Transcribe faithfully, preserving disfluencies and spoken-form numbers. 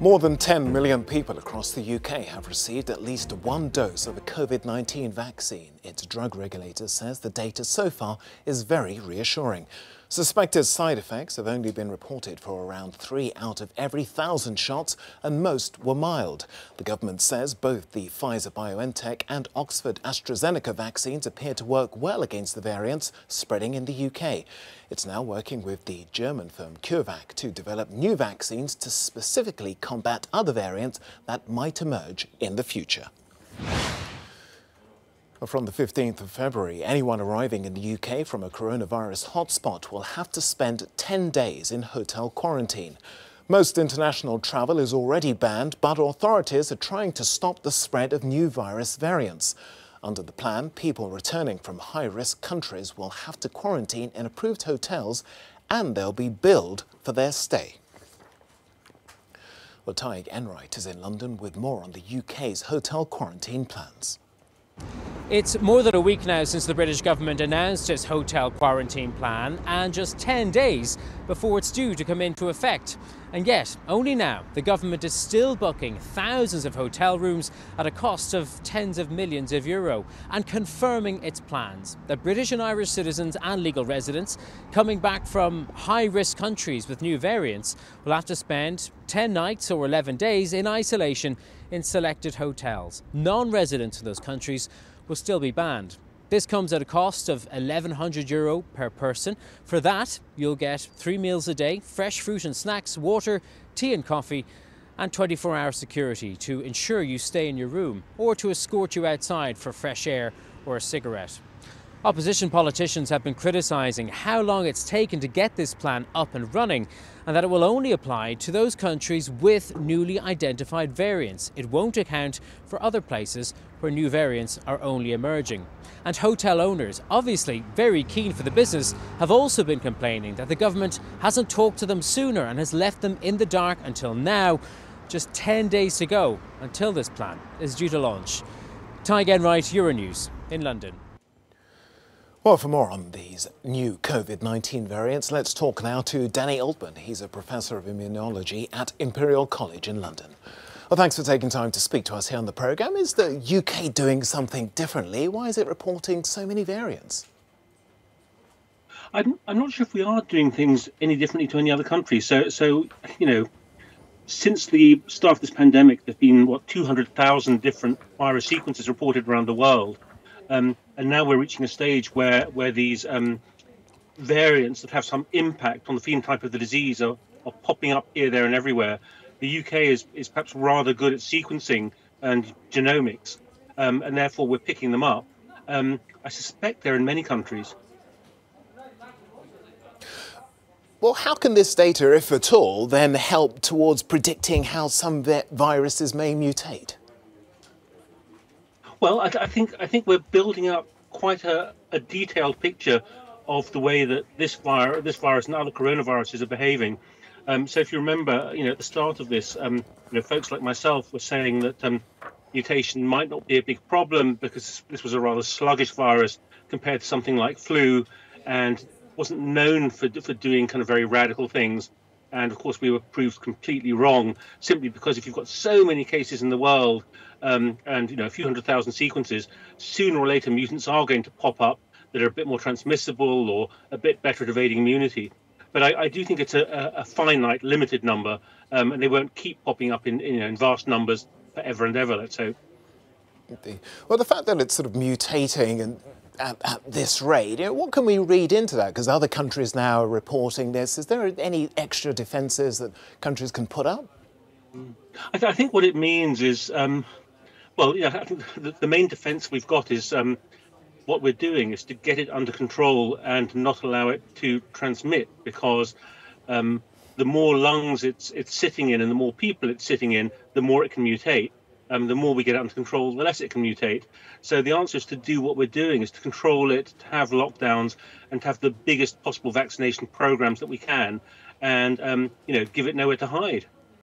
More than ten million people across the U K have received at least one dose of a COVID nineteen vaccine. Its drug regulator says the data so far is very reassuring. Suspected side effects have only been reported for around three out of every thousand shots, and most were mild. The government says both the Pfizer-BioNTech and Oxford-AstraZeneca vaccines appear to work well against the variants spreading in the U K. It's now working with the German firm CureVac to develop new vaccines to specifically combat other variants that might emerge in the future. From the fifteenth of February, anyone arriving in the U K from a coronavirus hotspot will have to spend ten days in hotel quarantine. Most international travel is already banned, but authorities are trying to stop the spread of new virus variants. Under the plan, people returning from high-risk countries will have to quarantine in approved hotels, and they'll be billed for their stay. Well, Tadhg Enright is in London with more on the U K's hotel quarantine plans. It's more than a week now since the British government announced its hotel quarantine plan, and just ten days before it's due to come into effect. And yet, only now, the government is still booking thousands of hotel rooms at a cost of tens of millions of euro and confirming its plans that British and Irish citizens and legal residents coming back from high-risk countries with new variants will have to spend ten nights or eleven days in isolation in selected hotels. Non-residents in those countries will still be banned. This comes at a cost of eleven hundred euro per person. For that, you'll get three meals a day, fresh fruit and snacks, water, tea and coffee, and twenty-four hour security to ensure you stay in your room or to escort you outside for fresh air or a cigarette. Opposition politicians have been criticising how long it's taken to get this plan up and running, and that it will only apply to those countries with newly identified variants. It won't account for other places where new variants are only emerging. And hotel owners, obviously very keen for the business, have also been complaining that the government hasn't talked to them sooner and has left them in the dark until now, just ten days to go until this plan is due to launch. Tadhg Enright, Euronews in London. Well, for more on these new COVID nineteen variants, let's talk now to Danny Altmann. He's a professor of immunology at Imperial College in London. Well, thanks for taking time to speak to us here on the programme. Is the U K doing something differently? Why is it reporting so many variants? I'm, I'm not sure if we are doing things any differently to any other country. So, so you know, since the start of this pandemic, there have been, what, two hundred thousand different virus sequences reported around the world. Um, and now we're reaching a stage where, where these um, variants that have some impact on the phenotype of the disease are, are popping up here, there and everywhere. The U K is, is perhaps rather good at sequencing and genomics, um, and therefore we're picking them up. Um, I suspect they're in many countries. Well, how can this data, if at all, then help towards predicting how some viruses may mutate? Well, I, I think I think we're building up quite a, a detailed picture of the way that this virus, this virus, and other coronaviruses are behaving. Um, so, if you remember, you know, at the start of this, um, you know, folks like myself were saying that um, mutation might not be a big problem because this was a rather sluggish virus compared to something like flu, and wasn't known for for doing kind of very radical things. And of course, we were proved completely wrong simply because if you've got so many cases in the world um, and, you know, a few hundred thousand sequences, sooner or later mutants are going to pop up that are a bit more transmissible or a bit better at evading immunity. But I, I do think it's a, a finite, limited number, um, and they won't keep popping up in, you know, in vast numbers forever and ever, let's hope. Well, the fact that it's sort of mutating and At, at this rate, you know, what can we read into that? Because other countries now are reporting this. Is there any extra defences that countries can put up? I, th I think what it means is, um, well, yeah, I think the, the main defence we've got is um, what we're doing is to get it under control and not allow it to transmit, because um, the more lungs it's it's sitting in and the more people it's sitting in, the more it can mutate. Um, the more we get it under control, the less it can mutate. So the answer is to do what we're doing, is to control it, to have lockdowns, and to have the biggest possible vaccination programs that we can, and um, you know, give it nowhere to hide.